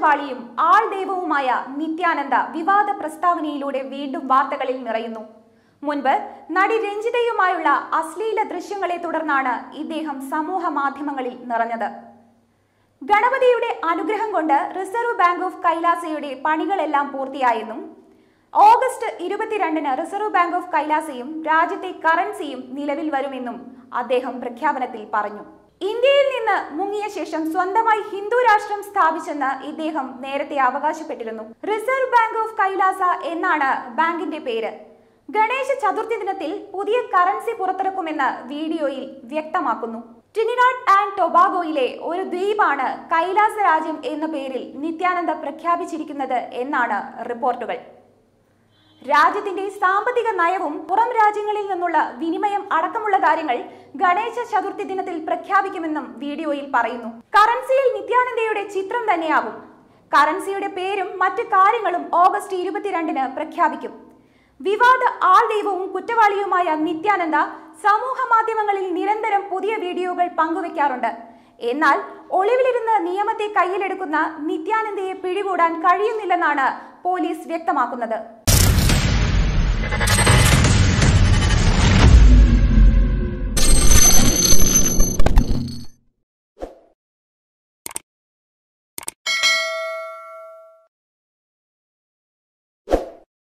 കുറ്റവാളിയും ആൾ ദൈവവുമായ നിത്യാനന്ദ വിവാദ പ്രസ്താവനയിലൂടെ വീണ്ടും വാർത്തകളിൽ നിറയുന്നു. മുൻപ് നടി രഞ്ജിതയുമായുള്ള അശ്ലീല ദൃശ്യങ്ങളെ തുടർന്നാണ് ഇദ്ദേഹം സമൂഹ മാധ്യമങ്ങളിൽ നിറഞ്ഞത്. ഗണപതിയുടെ അനുഗ്രഹം കൊണ്ട് റിസർവ് ബാങ്ക് ഓഫ് കൈലാസയുടെ പണികളെല്ലാം പൂർത്തിയായെന്നും ഓഗസ്റ്റ് 22-ന് റിസർവ് ബാങ്ക് ഓഫ് കൈലാസയും രാജ്യത്തെ കറൻസിയും നിലവിൽ വരുമെന്നും അദ്ദേഹം പ്രഖ്യാപനത്തിൽ പറഞ്ഞു. ഇന്ത്യയിൽ നിന്ന് മുങ്ങിയ ശേഷം സ്വന്തമായി ഹിന്ദു രാഷ്ട്രം സ്ഥാപിച്ചെന്ന് ഇദ്ദേഹം നേരത്തെ അവകാശപ്പെട്ടിരുന്നു. റിസർവ് ബാങ്ക് ഓഫ് കൈലാസ എന്നാണ് ബാങ്കിന്റെ പേര്. ഗണേശ ചതുർത്ഥി ദിനത്തിൽ പുതിയ കറൻസി പുറത്തിറക്കുമെന്ന് വീഡിയോയിൽ വ്യക്തമാക്കുന്നു. ട്രിനിഡാഡ് ആൻഡ് ടൊബാഗോയിലെ ഒരു ദ്വീപാണ് കൈലാസ രാജ്യം എന്ന പേരിൽ നിത്യാനന്ദ പ്രഖ്യാപിച്ചിരിക്കുന്നത് എന്നാണ് റിപ്പോർട്ടുകൾ. രാജ്യത്തിന്റെ സാമ്പത്തിക നയവും പുറം രാജ്യങ്ങളിൽ നിന്നുള്ള വിനിമയം അടക്കമുള്ള കാര്യങ്ങൾ ഗണേശ ചതുർത്ഥി ദിനത്തിൽ പ്രഖ്യാപിക്കുമെന്നും വീഡിയോയിൽ പറയുന്നു. കറൻസിയിൽ നിത്യാനന്ദയുടെ ചിത്രം തന്നെയാകും. കറൻസിയുടെ പേരും മറ്റു കാര്യങ്ങളും ഓഗസ്റ്റ് 22-ന് പ്രഖ്യാപിക്കും. വിവാദ ആൾ ദൈവവും കുറ്റവാളിയുമായ നിത്യാനന്ദ സമൂഹ മാധ്യമങ്ങളിൽ നിരന്തരം പുതിയ വീഡിയോകൾ പങ്കുവെക്കാറുണ്ട്. എന്നാൽ ഒളിവിലിരുന്ന് നിയമത്തെ കയ്യിലെടുക്കുന്ന നിത്യാനന്ദയെ പിടികൂടാൻ കഴിയുന്നില്ലെന്നാണ് പോലീസ് വ്യക്തമാക്കുന്നത്.